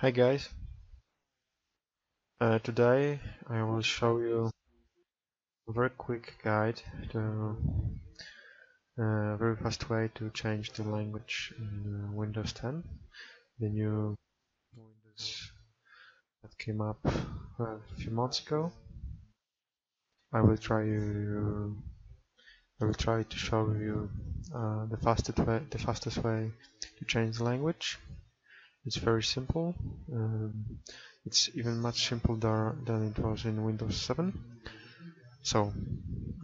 Hi guys, today I will show you a very quick guide to a very fast way to change the language in Windows 10, the new Windows that came up a few months ago. I will try to show you the fastest way to change the language. It's very simple. It's even much simpler than it was in Windows 7. So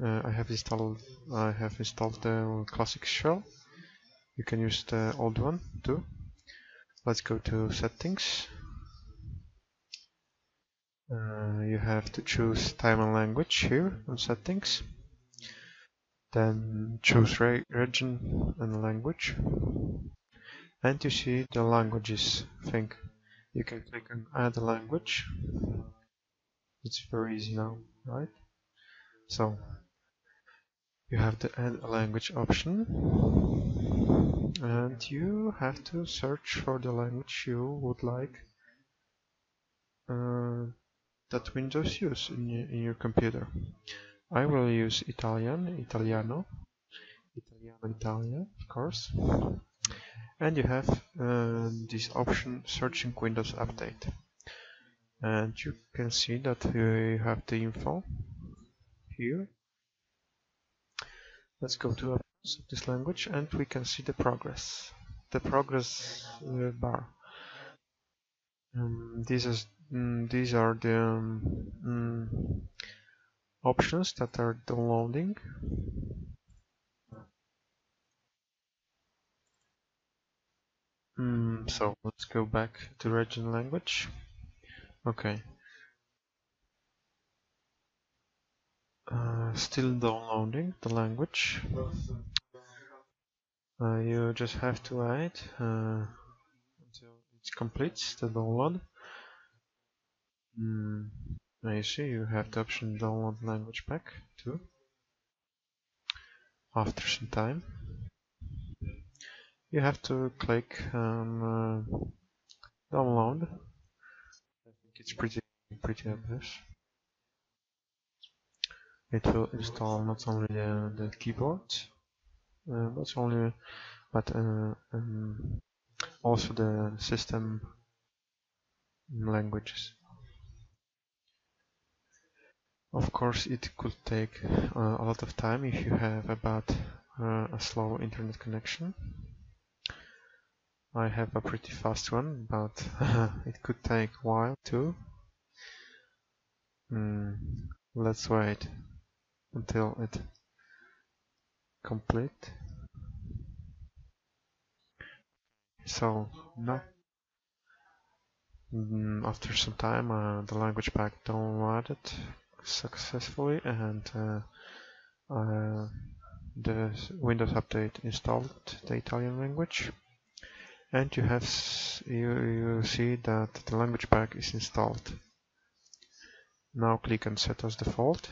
I have installed the classic shell. You can use the old one too. Let's go to settings. You have to choose time and language here on settings. Then choose region and language. And you see the languages thing. You can click on add language. It's very easy now, right? So you have the add language option, and you have to search for the language you would like that Windows use in your computer. I will use Italiano, Italia, of course. And you have this option searching Windows Update, and you can see that you have the info here. Let's go to this language, and we can see the progress bar. These are the options that are downloading. So let's go back to region language. Okay. Still downloading the language. You just have to wait until it completes the download. Now you see you have the option download language pack too. After some time, you have to click download. I think it's pretty obvious. It will install not only the keyboard, but also the system languages. Of course, it could take a lot of time if you have a slow internet connection. I have a pretty fast one, but it could take a while too. Let's wait until it complete. So no. After some time, the language pack downloaded successfully, and the Windows Update installed the Italian language. And you see that the language pack is installed. Now click on set as default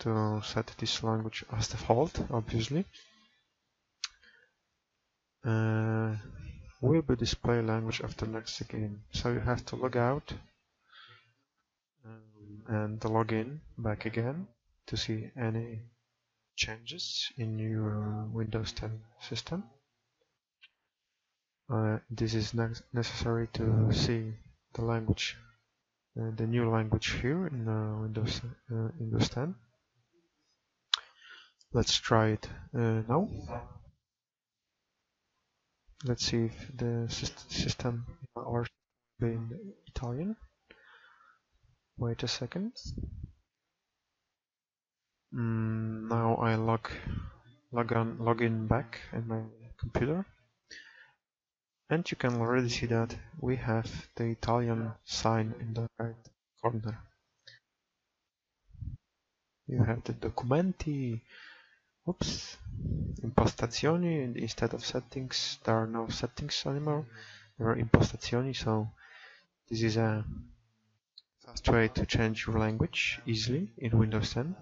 to set this language as default, obviously. Will be display language after next again. So you have to log out and log in back again to see any changes in your Windows 10 system. This is necessary to see the language, the new language here in Windows 10. Let's try it now. Let's see if the system are in Italian. Wait a second. Now I log in back in my computer. And you can already see that we have the Italian sign in the right corner. You have the documenti, oops, impostazioni, and instead of settings, there are no settings anymore, there are impostazioni, so this is a fast way to change your language easily in Windows 10.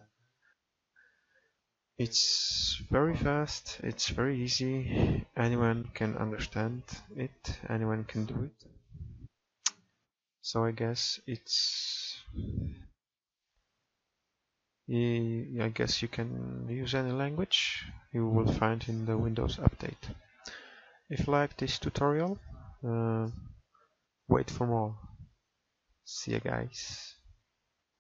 It's very fast, it's very easy, anyone can understand it, anyone can do it. So I guess it's, I guess you can use any language you will find in the Windows Update. If you like this tutorial, wait for more. See you guys.